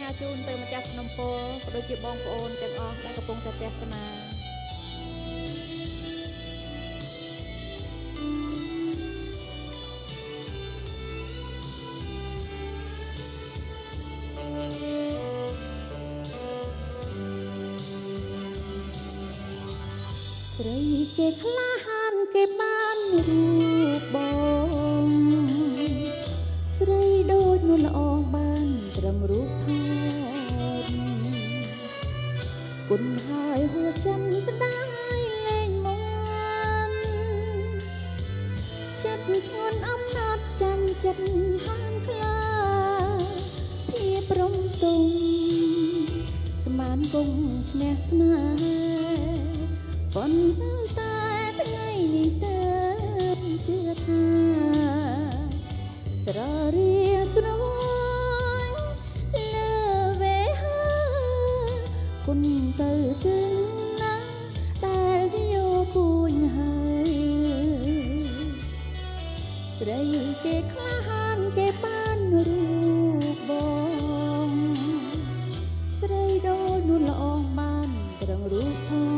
ญาจูนเติมจัสนมโพโดยจีบองโอนเต็มออกได้กระพงจัดเจสนาใครเก็บลาหันเก็บบ้านรูปบองใครโดดนุ่นละอองบ้านตรำรูปทองคนหายหัวจำสดายแรงมันจัดทนอำนาจจันจันห้ามคลาเพียบร่มตุงสมานกงแนสนาฝนตาทั้งไงนี่เติมเจือทาสระเรียสรวยเลเวหาคุณเติร์จึงนะแต่ที่โยกุญหายใครเก็บคลาหามเก็บบ้านรูปบองใครโดนนุ่นละอองบ้านตรังรูปทอง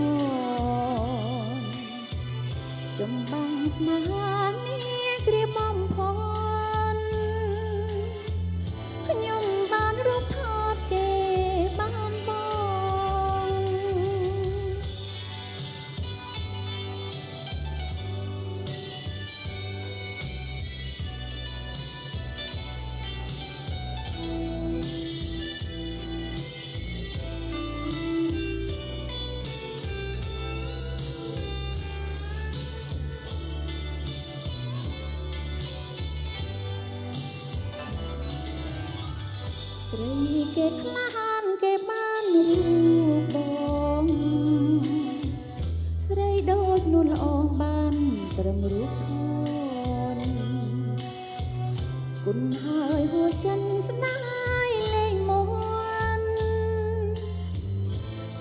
จมบังสมามีกรีบอมพรขยมบ้านรูปทอดเก็บบ้านบองใครเก็บคลาหันเก็บบ้านรูปบองใครโดดนุ่นละอองบ้านตรำรูปทอนคุณหายหัวฉันสนายเล่งมวน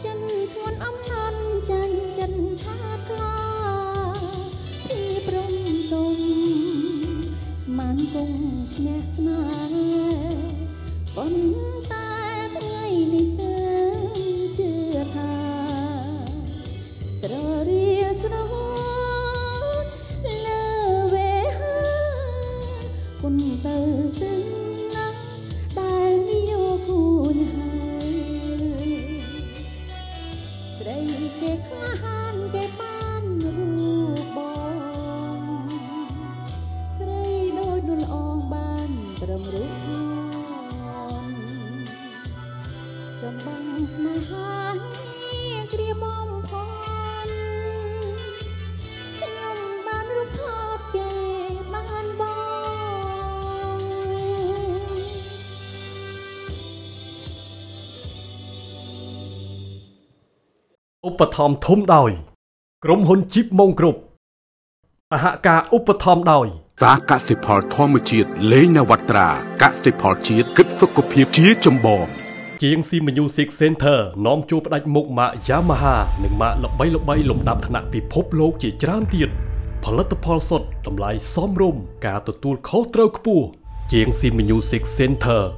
ฉันทวนอำนาจจันชาคลาที่ปรุงตมสมานกงแนสนาฝนตาทั้งไงนี่เติมเจือทาสระเรียสระหัวเลเวหาคุณเติมตึงนะแต่ที่โยกุญหายใครเก็บคลาหันเก็บบ้านรูปบองใครโดดนุ่นละอองบ้านตรำรูปทองจมบังสมาหีกรีบอมพรขยมบ้านรูปทอดเก็บบ้านบองอุปธรรมทมดอยกรมหุ่นจิบมงกรุบอหากาอุปธรรมดอยสากสิพอลทอมจีดเลนวัตรากสิพอลจีดกึศสุขภิบจีจมบองเจียงซีมิวสิกเซ็นเตอร์น้อมจูบดักมุกมายามาฮ่าหนึ่งมาลบใบลมดับถนัดปีพบโลกจีจรานเตียดผลิตภัณฑ์สดทำลายซ้อมร่มการตัวตูนเขาเตาขปูเจียงซีมิวสิกเซ็นเตอร์